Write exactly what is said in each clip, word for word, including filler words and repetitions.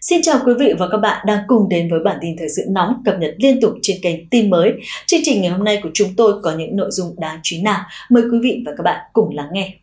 Xin chào quý vị và các bạn đang cùng đến với bản tin thời sự nóng cập nhật liên tục trên kênh Tin Mới. Chương trình ngày hôm nay của chúng tôi có những nội dung đáng chú ý nào? Mời quý vị và các bạn cùng lắng nghe.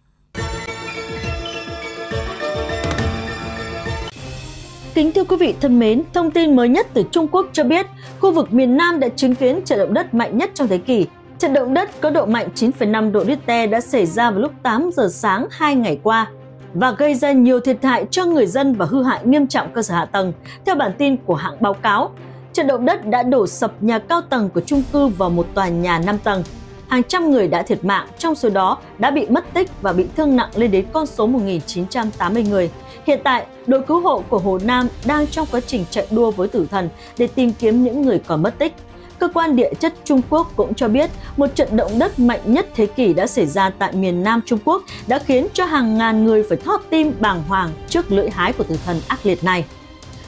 Kính thưa quý vị thân mến, thông tin mới nhất từ Trung Quốc cho biết, khu vực miền Nam đã chứng kiến trận động đất mạnh nhất trong thế kỷ. Trận động đất có độ mạnh chín phẩy năm độ Richter đã xảy ra vào lúc tám giờ sáng hai ngày qua và gây ra nhiều thiệt hại cho người dân và hư hại nghiêm trọng cơ sở hạ tầng, theo bản tin của hãng báo cáo. Trận động đất đã đổ sập nhà cao tầng của chung cư vào một tòa nhà năm tầng. Hàng trăm người đã thiệt mạng, trong số đó đã bị mất tích và bị thương nặng lên đến con số một nghìn chín trăm tám mươi người. Hiện tại, đội cứu hộ của Hồ Nam đang trong quá trình chạy đua với tử thần để tìm kiếm những người còn mất tích. Cơ quan địa chất Trung Quốc cũng cho biết một trận động đất mạnh nhất thế kỷ đã xảy ra tại miền Nam Trung Quốc đã khiến cho hàng ngàn người phải thót tim bàng hoàng trước lưỡi hái của tử thần ác liệt này.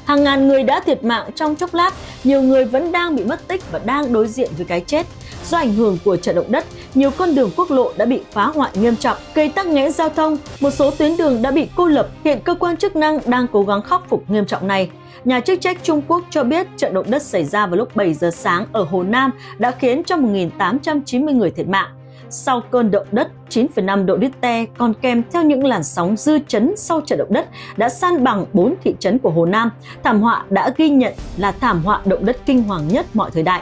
Hàng ngàn người đã thiệt mạng trong chốc lát, nhiều người vẫn đang bị mất tích và đang đối diện với cái chết. Do ảnh hưởng của trận động đất, nhiều con đường quốc lộ đã bị phá hoại nghiêm trọng, gây tắc nghẽn giao thông, một số tuyến đường đã bị cô lập. Hiện cơ quan chức năng đang cố gắng khắc phục nghiêm trọng này. Nhà chức trách Trung Quốc cho biết trận động đất xảy ra vào lúc bảy giờ sáng ở Hồ Nam đã khiến cho một nghìn tám trăm chín mươi người thiệt mạng. Sau cơn động đất chín phẩy năm độ Richter còn kèm theo những làn sóng dư chấn sau trận động đất đã san bằng bốn thị trấn của Hồ Nam, thảm họa đã ghi nhận là thảm họa động đất kinh hoàng nhất mọi thời đại.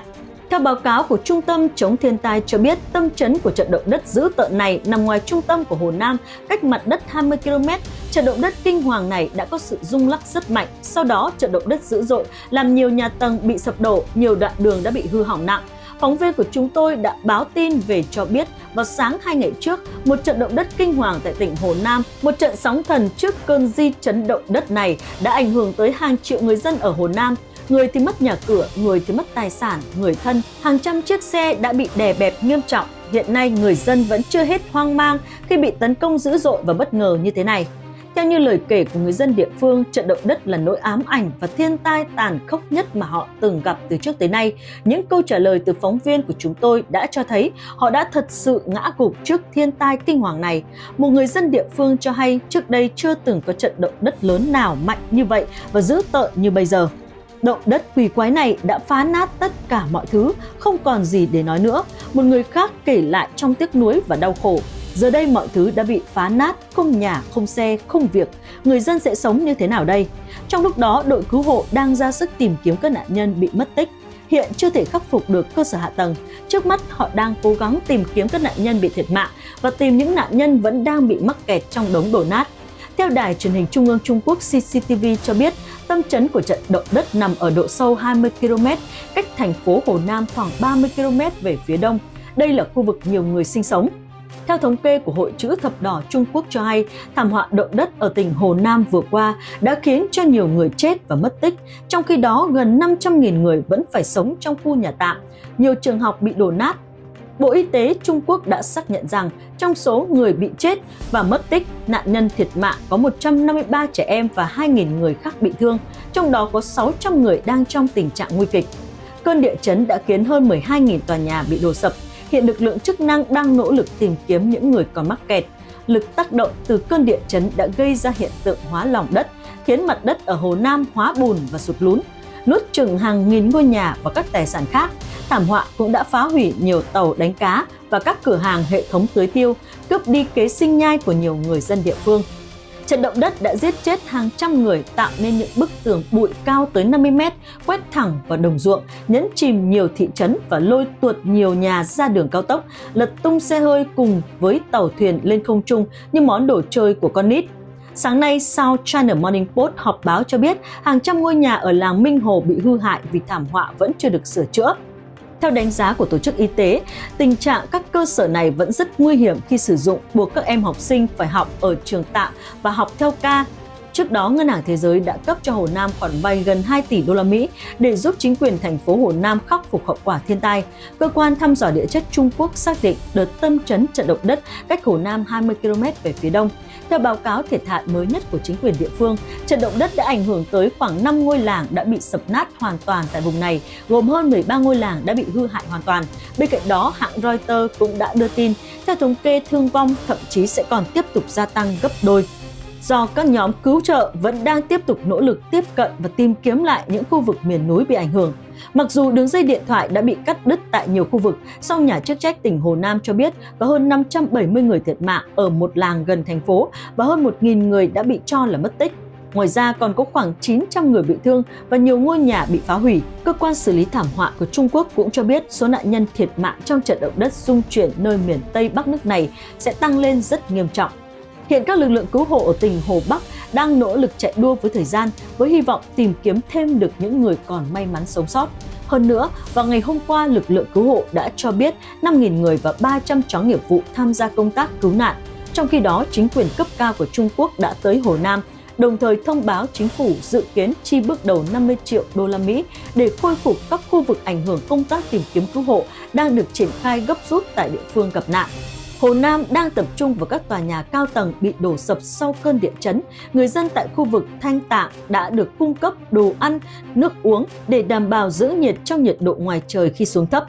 Theo báo cáo của Trung tâm chống thiên tai cho biết, tâm chấn của trận động đất dữ tợn này nằm ngoài trung tâm của Hồ Nam, cách mặt đất hai mươi ki lô mét. Trận động đất kinh hoàng này đã có sự rung lắc rất mạnh. Sau đó, trận động đất dữ dội làm nhiều nhà tầng bị sập đổ, nhiều đoạn đường đã bị hư hỏng nặng. Phóng viên của chúng tôi đã báo tin về cho biết vào sáng hai ngày trước, một trận động đất kinh hoàng tại tỉnh Hồ Nam, một trận sóng thần trước cơn di chấn động đất này đã ảnh hưởng tới hàng triệu người dân ở Hồ Nam. Người thì mất nhà cửa, người thì mất tài sản, người thân. Hàng trăm chiếc xe đã bị đè bẹp nghiêm trọng. Hiện nay, người dân vẫn chưa hết hoang mang khi bị tấn công dữ dội và bất ngờ như thế này. Theo như lời kể của người dân địa phương, trận động đất là nỗi ám ảnh và thiên tai tàn khốc nhất mà họ từng gặp từ trước tới nay. Những câu trả lời từ phóng viên của chúng tôi đã cho thấy họ đã thật sự ngã gục trước thiên tai kinh hoàng này. Một người dân địa phương cho hay trước đây chưa từng có trận động đất lớn nào mạnh như vậy và dữ tợn như bây giờ. Động đất quỷ quái này đã phá nát tất cả mọi thứ, không còn gì để nói nữa. Một người khác kể lại trong tiếc nuối và đau khổ. Giờ đây mọi thứ đã bị phá nát, không nhà, không xe, không việc. Người dân sẽ sống như thế nào đây? Trong lúc đó, đội cứu hộ đang ra sức tìm kiếm các nạn nhân bị mất tích. Hiện chưa thể khắc phục được cơ sở hạ tầng. Trước mắt, họ đang cố gắng tìm kiếm các nạn nhân bị thiệt mạng và tìm những nạn nhân vẫn đang bị mắc kẹt trong đống đổ nát. Theo đài truyền hình Trung ương Trung Quốc xê xê tê vê cho biết, tâm chấn của trận động đất nằm ở độ sâu hai mươi ki lô mét, cách thành phố Hồ Nam khoảng ba mươi ki lô mét về phía đông. Đây là khu vực nhiều người sinh sống. Theo thống kê của Hội Chữ Thập Đỏ Trung Quốc cho hay, thảm họa động đất ở tỉnh Hồ Nam vừa qua đã khiến cho nhiều người chết và mất tích, trong khi đó gần năm trăm nghìn người vẫn phải sống trong khu nhà tạm, nhiều trường học bị đổ nát. Bộ Y tế Trung Quốc đã xác nhận rằng trong số người bị chết và mất tích, nạn nhân thiệt mạng có một trăm năm mươi ba trẻ em và hai nghìn người khác bị thương, trong đó có sáu trăm người đang trong tình trạng nguy kịch. Cơn địa chấn đã khiến hơn mười hai nghìn tòa nhà bị đổ sập. Hiện lực lượng chức năng đang nỗ lực tìm kiếm những người còn mắc kẹt. Lực tác động từ cơn địa chấn đã gây ra hiện tượng hóa lỏng đất, khiến mặt đất ở Hồ Nam hóa bùn và sụt lún, nuốt chửng hàng nghìn ngôi nhà và các tài sản khác. Thảm họa cũng đã phá hủy nhiều tàu đánh cá và các cửa hàng, hệ thống tưới tiêu, cướp đi kế sinh nhai của nhiều người dân địa phương. Trận động đất đã giết chết hàng trăm người, tạo nên những bức tường bụi cao tới năm mươi mét, quét thẳng vào đồng ruộng, nhấn chìm nhiều thị trấn và lôi tuột nhiều nhà ra đường cao tốc, lật tung xe hơi cùng với tàu thuyền lên không trung như món đồ chơi của con nít. Sáng nay, South China Morning Post họp báo cho biết hàng trăm ngôi nhà ở làng Minh Hồ bị hư hại vì thảm họa vẫn chưa được sửa chữa. Theo đánh giá của Tổ chức Y tế, tình trạng các cơ sở này vẫn rất nguy hiểm khi sử dụng, buộc các em học sinh phải học ở trường tạm và học theo ca. Trước đó, Ngân hàng Thế giới đã cấp cho Hồ Nam khoản vay gần hai tỷ đô la Mỹ để giúp chính quyền thành phố Hồ Nam khắc phục hậu quả thiên tai. Cơ quan thăm dò địa chất Trung Quốc xác định đợt tâm chấn trận động đất cách Hồ Nam hai mươi ki lô mét về phía đông. Theo báo cáo thiệt hại mới nhất của chính quyền địa phương, trận động đất đã ảnh hưởng tới khoảng năm ngôi làng đã bị sập nát hoàn toàn tại vùng này, gồm hơn mười ba ngôi làng đã bị hư hại hoàn toàn. Bên cạnh đó, hãng Reuters cũng đã đưa tin, theo thống kê thương vong thậm chí sẽ còn tiếp tục gia tăng gấp đôi. do các nhóm cứu trợ vẫn đang tiếp tục nỗ lực tiếp cận và tìm kiếm lại những khu vực miền núi bị ảnh hưởng. Mặc dù đường dây điện thoại đã bị cắt đứt tại nhiều khu vực, song nhà chức trách tỉnh Hồ Nam cho biết có hơn năm trăm bảy mươi người thiệt mạng ở một làng gần thành phố và hơn một nghìn người đã bị cho là mất tích. Ngoài ra còn có khoảng chín trăm người bị thương và nhiều ngôi nhà bị phá hủy. Cơ quan xử lý thảm họa của Trung Quốc cũng cho biết số nạn nhân thiệt mạng trong trận động đất rung chuyển nơi miền Tây Bắc nước này sẽ tăng lên rất nghiêm trọng. Hiện các lực lượng cứu hộ ở tỉnh Hồ Bắc đang nỗ lực chạy đua với thời gian với hy vọng tìm kiếm thêm được những người còn may mắn sống sót. Hơn nữa, vào ngày hôm qua, lực lượng cứu hộ đã cho biết năm nghìn người và ba trăm chó nghiệp vụ tham gia công tác cứu nạn. Trong khi đó, chính quyền cấp cao của Trung Quốc đã tới Hồ Nam, đồng thời thông báo chính phủ dự kiến chi bước đầu năm mươi triệu đô la Mỹ để khôi phục các khu vực ảnh hưởng công tác tìm kiếm cứu hộ đang được triển khai gấp rút tại địa phương gặp nạn. Hồ Nam đang tập trung vào các tòa nhà cao tầng bị đổ sập sau cơn địa chấn. Người dân tại khu vực Thanh Tạng đã được cung cấp đồ ăn, nước uống để đảm bảo giữ nhiệt trong nhiệt độ ngoài trời khi xuống thấp.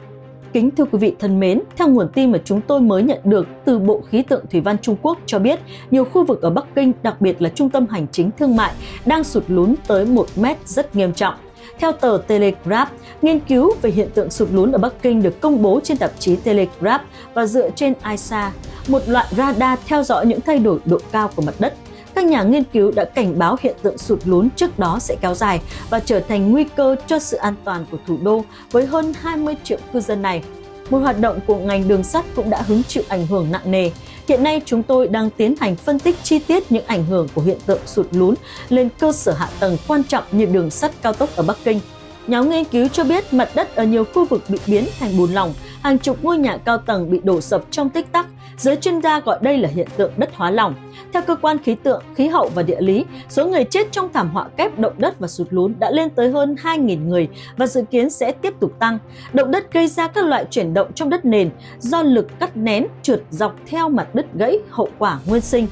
Kính thưa quý vị thân mến, theo nguồn tin mà chúng tôi mới nhận được từ Bộ Khí tượng Thủy văn Trung Quốc cho biết, nhiều khu vực ở Bắc Kinh, đặc biệt là trung tâm hành chính thương mại, đang sụt lún tới một mét rất nghiêm trọng. Theo tờ Telegraph, nghiên cứu về hiện tượng sụt lún ở Bắc Kinh được công bố trên tạp chí Telegraph và dựa trên i sar, một loại radar theo dõi những thay đổi độ cao của mặt đất. Các nhà nghiên cứu đã cảnh báo hiện tượng sụt lún trước đó sẽ kéo dài và trở thành nguy cơ cho sự an toàn của thủ đô với hơn hai mươi triệu cư dân này. Một hoạt động của ngành đường sắt cũng đã hứng chịu ảnh hưởng nặng nề. Hiện nay chúng tôi đang tiến hành phân tích chi tiết những ảnh hưởng của hiện tượng sụt lún lên cơ sở hạ tầng quan trọng như đường sắt cao tốc ở Bắc Kinh. Nhóm nghiên cứu cho biết mặt đất ở nhiều khu vực bị biến thành bùn lỏng, hàng chục ngôi nhà cao tầng bị đổ sập trong tích tắc. Giới chuyên gia gọi đây là hiện tượng đất hóa lỏng. Theo cơ quan khí tượng, khí hậu và địa lý, số người chết trong thảm họa kép động đất và sụt lún đã lên tới hơn hai nghìn người và dự kiến sẽ tiếp tục tăng. Động đất gây ra các loại chuyển động trong đất nền do lực cắt nén trượt dọc theo mặt đất gãy, hậu quả nguyên sinh.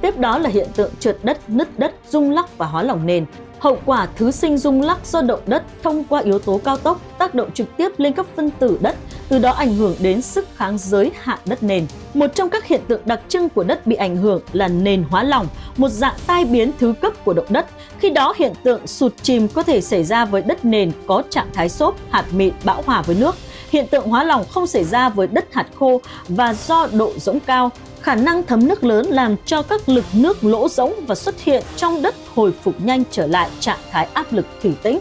Tiếp đó là hiện tượng trượt đất, nứt đất, rung lắc và hóa lỏng nền. Hậu quả thứ sinh rung lắc do động đất thông qua yếu tố cao tốc tác động trực tiếp lên các phân tử đất, từ đó ảnh hưởng đến sức kháng giới hạn đất nền. Một trong các hiện tượng đặc trưng của đất bị ảnh hưởng là nền hóa lỏng, một dạng tai biến thứ cấp của động đất. Khi đó, hiện tượng sụt chìm có thể xảy ra với đất nền có trạng thái xốp, hạt mịn, bão hòa với nước. Hiện tượng hóa lỏng không xảy ra với đất hạt khô và do độ rỗng cao. Khả năng thấm nước lớn làm cho các lực nước lỗ rỗng và xuất hiện trong đất hồi phục nhanh trở lại trạng thái áp lực thủy tĩnh.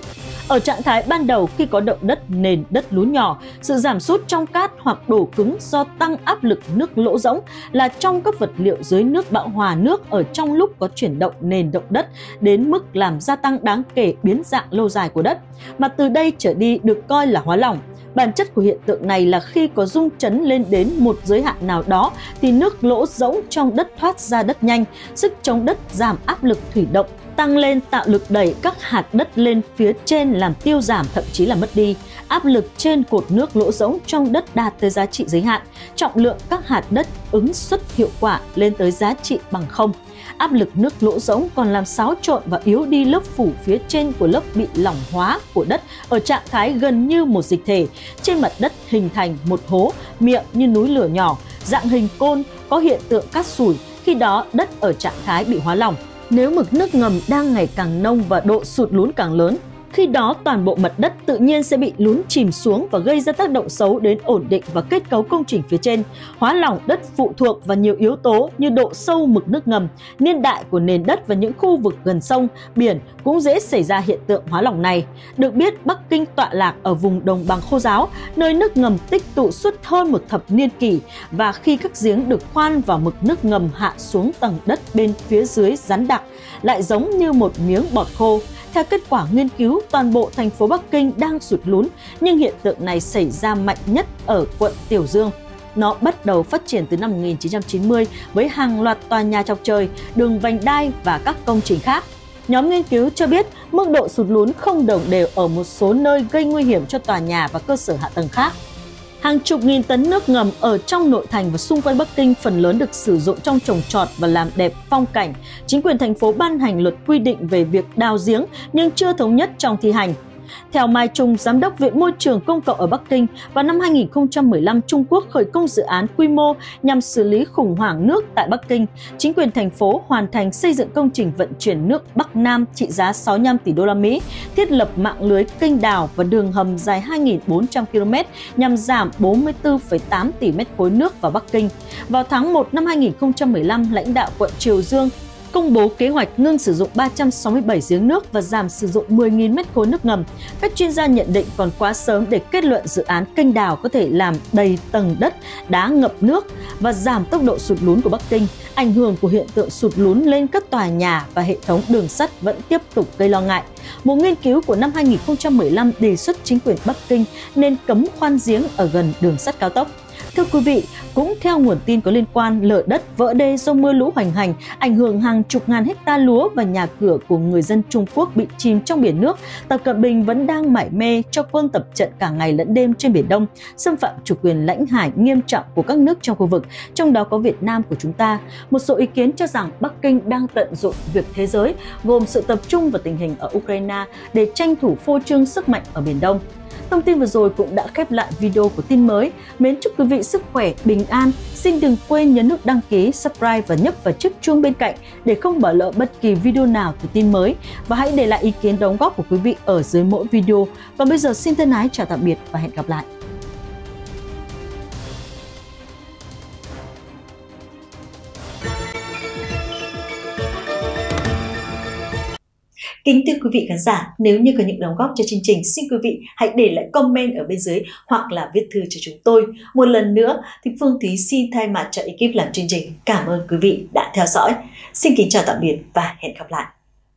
Ở trạng thái ban đầu khi có động đất, nền đất lún nhỏ, sự giảm sút trong cát hoặc đổ cứng do tăng áp lực nước lỗ rỗng là trong các vật liệu dưới nước bão hòa nước ở trong lúc có chuyển động nền động đất đến mức làm gia tăng đáng kể biến dạng lâu dài của đất, mà từ đây trở đi được coi là hóa lỏng. Bản chất của hiện tượng này là khi có rung chấn lên đến một giới hạn nào đó thì nước lỗ rỗng trong đất thoát ra đất nhanh, sức chống đất giảm, áp lực thủy động tăng lên tạo lực đẩy các hạt đất lên phía trên làm tiêu giảm thậm chí là mất đi. Áp lực trên cột nước lỗ rỗng trong đất đạt tới giá trị giới hạn, trọng lượng các hạt đất ứng suất hiệu quả lên tới giá trị bằng không. Áp lực nước lỗ rỗng còn làm xáo trộn và yếu đi lớp phủ phía trên của lớp bị lỏng hóa của đất ở trạng thái gần như một dịch thể. Trên mặt đất hình thành một hố, miệng như núi lửa nhỏ, dạng hình côn, có hiện tượng cát sủi, khi đó đất ở trạng thái bị hóa lỏng. Nếu mực nước ngầm đang ngày càng nông và độ sụt lún càng lớn, khi đó toàn bộ mặt đất tự nhiên sẽ bị lún chìm xuống và gây ra tác động xấu đến ổn định và kết cấu công trình phía trên. Hóa lỏng đất phụ thuộc vào nhiều yếu tố như độ sâu mực nước ngầm, niên đại của nền đất và những khu vực gần sông, biển cũng dễ xảy ra hiện tượng hóa lỏng này. Được biết, Bắc Kinh tọa lạc ở vùng đồng bằng khô giáo, nơi nước ngầm tích tụ suốt hơn một thập niên kỷ, và khi các giếng được khoan vào mực nước ngầm hạ xuống tầng đất bên phía dưới rắn đặc, lại giống như một miếng bọt khô. Theo kết quả nghiên cứu, toàn bộ thành phố Bắc Kinh đang sụt lún, nhưng hiện tượng này xảy ra mạnh nhất ở quận Tiểu Dương. Nó bắt đầu phát triển từ năm một nghìn chín trăm chín mươi với hàng loạt tòa nhà chọc trời, đường vành đai và các công trình khác. Nhóm nghiên cứu cho biết mức độ sụt lún không đồng đều ở một số nơi gây nguy hiểm cho tòa nhà và cơ sở hạ tầng khác. Hàng chục nghìn tấn nước ngầm ở trong nội thành và xung quanh Bắc Kinh phần lớn được sử dụng trong trồng trọt và làm đẹp phong cảnh. Chính quyền thành phố ban hành luật quy định về việc đào giếng nhưng chưa thống nhất trong thi hành. Theo Mai Trung, Giám đốc Viện Môi trường Công cộng ở Bắc Kinh, vào năm hai nghìn không trăm mười lăm, Trung Quốc khởi công dự án quy mô nhằm xử lý khủng hoảng nước tại Bắc Kinh. Chính quyền thành phố hoàn thành xây dựng công trình vận chuyển nước Bắc Nam trị giá sáu mươi lăm tỷ đô la Mỹ, thiết lập mạng lưới kênh đào và đường hầm dài hai nghìn bốn trăm ki lô mét nhằm giảm bốn mươi tư phẩy tám tỷ mét khối nước vào Bắc Kinh. Vào tháng một năm hai nghìn không trăm mười lăm, lãnh đạo quận Triều Dương công bố kế hoạch ngưng sử dụng ba trăm sáu mươi bảy giếng nước và giảm sử dụng mười nghìn mét khối nước ngầm. Các chuyên gia nhận định còn quá sớm để kết luận dự án kênh đào có thể làm đầy tầng đất đá ngập nước và giảm tốc độ sụt lún của Bắc Kinh. Ảnh hưởng của hiện tượng sụt lún lên các tòa nhà và hệ thống đường sắt vẫn tiếp tục gây lo ngại. Một nghiên cứu của năm hai nghìn không trăm mười lăm đề xuất chính quyền Bắc Kinh nên cấm khoan giếng ở gần đường sắt cao tốc. Thưa quý vị, cũng theo nguồn tin có liên quan, lở đất vỡ đê do mưa lũ hoành hành ảnh hưởng hàng chục ngàn hecta lúa và nhà cửa của người dân Trung Quốc bị chìm trong biển nước. Tập Cận Bình vẫn đang mải mê cho quân tập trận cả ngày lẫn đêm trên Biển Đông, xâm phạm chủ quyền lãnh hải nghiêm trọng của các nước trong khu vực, trong đó có Việt Nam của chúng ta. Một số ý kiến cho rằng Bắc Kinh đang tận dụng việc thế giới gồm sự tập trung vào tình hình ở Ukraine để tranh thủ phô trương sức mạnh ở Biển Đông. Thông tin vừa rồi cũng đã khép lại video của tin mới. Mến chúc quý vị sức khỏe, bình an. Xin đừng quên nhấn nút đăng ký, subscribe và nhấp vào chiếc chuông bên cạnh để không bỏ lỡ bất kỳ video nào của tin mới. Và hãy để lại ý kiến đóng góp của quý vị ở dưới mỗi video. Còn bây giờ xin thân ái chào tạm biệt và hẹn gặp lại. Kính thưa quý vị khán giả, nếu như có những đóng góp cho chương trình, xin quý vị hãy để lại comment ở bên dưới hoặc là viết thư cho chúng tôi. Một lần nữa, thì Phương Thúy xin thay mặt cho ekip làm chương trình. Cảm ơn quý vị đã theo dõi. Xin kính chào tạm biệt và hẹn gặp lại.